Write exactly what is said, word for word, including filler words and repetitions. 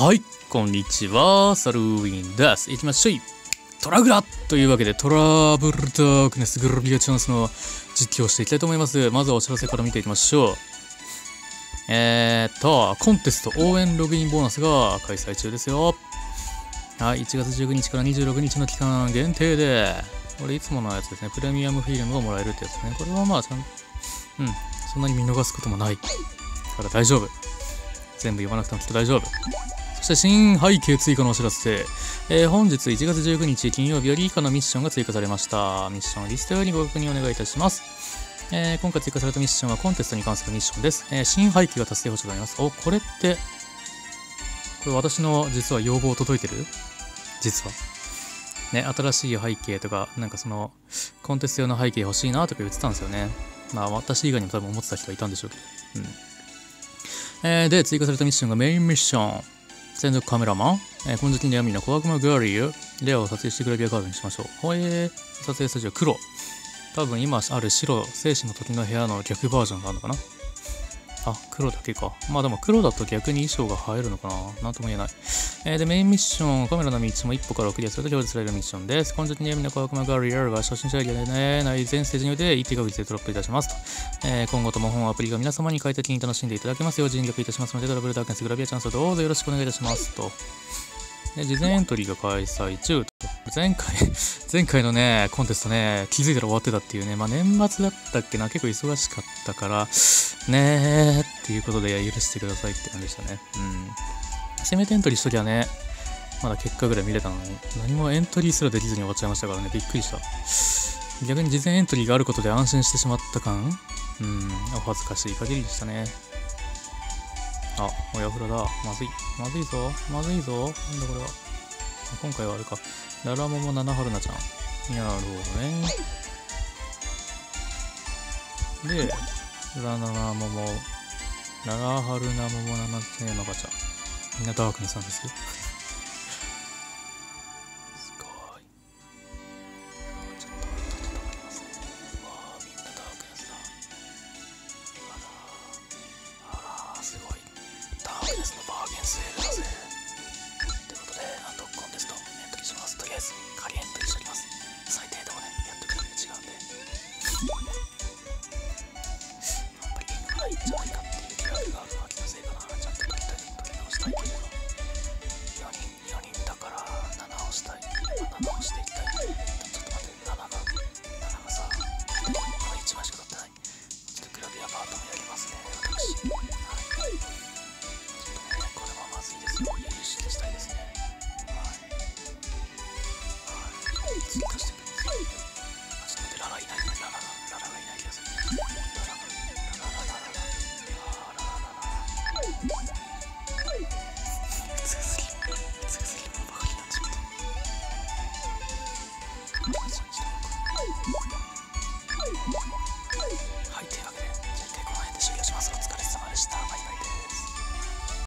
はい、こんにちは、サルウィンです。いきましょいトラグラというわけで、トラブルダークネスグラビアチャンスの実況をしていきたいと思います。まずはお知らせから見ていきましょう。えーっと、コンテスト応援ログインボーナスが開催中ですよ。はい、いちがつじゅうくにちからにじゅうろくにちの期間限定で、これいつものやつですね、プレミアムフィルムがもらえるってやつね。これはまあ、ちゃん、うん、そんなに見逃すこともないから大丈夫。全部言わなくてもきっと大丈夫。そして新背景追加のお知らせ、えー、本日いちがつじゅうくにち金曜日より以下のミッションが追加されました。ミッションリストよりご確認お願いいたします。えー、今回追加されたミッションはコンテストに関するミッションです。えー、新背景が達成保証があります。お、これって、これ私の実は要望届いてる？実は。ね、新しい背景とか、なんかその、コンテスト用の背景欲しいなとか言ってたんですよね。まあ私以外にも多分思ってた人がいたんでしょうけど。うん。えー、で、追加されたミッションがメインミッション。専属カメラマン。えー、この時期に闇の小悪魔ガリュー。レアを撮影してグラビアカードにしましょう。ほえー。撮影スタジオ黒。多分今ある白、生死の時の部屋の逆バージョンがあるのかな。あ、黒だけか。まあでも黒だと逆に衣装が映えるのかな。なんとも言えない。えー、で、メインミッション、カメラの道も一歩からクリアすると表示されるミッションです。この時期に闇の小悪魔ガリューは初心者エリアでない全ステージにおいて一定確率でドロップいたしますと。えー、今後とも本アプリが皆様に快適に楽しんでいただけますよう尽力いたしますので、トラブルダークネスグラビアチャンスをどうぞよろしくお願いいたしますと。で、事前エントリーが開催中と。前回、前回のね、コンテストね、気づいたら終わってたっていうね、まあ年末だったっけな、結構忙しかったから、ねーっていうことで許してくださいって感じでしたね。うん。せめてエントリーしときゃね、まだ結果ぐらい見れたのに、何もエントリーすらできずに終わっちゃいましたからね、びっくりした。逆に事前エントリーがあることで安心してしまった感、うん、お恥ずかしい限りでしたね。あ、おやふらだ。まずい。まずいぞ。まずいぞ。なんだこれは。今回はあれか。ララモモナナハルナちゃん。なるほどね。で、ラナナモモ、ララハルナモモナナテーマガチャ。みんなダークネスなんですけど。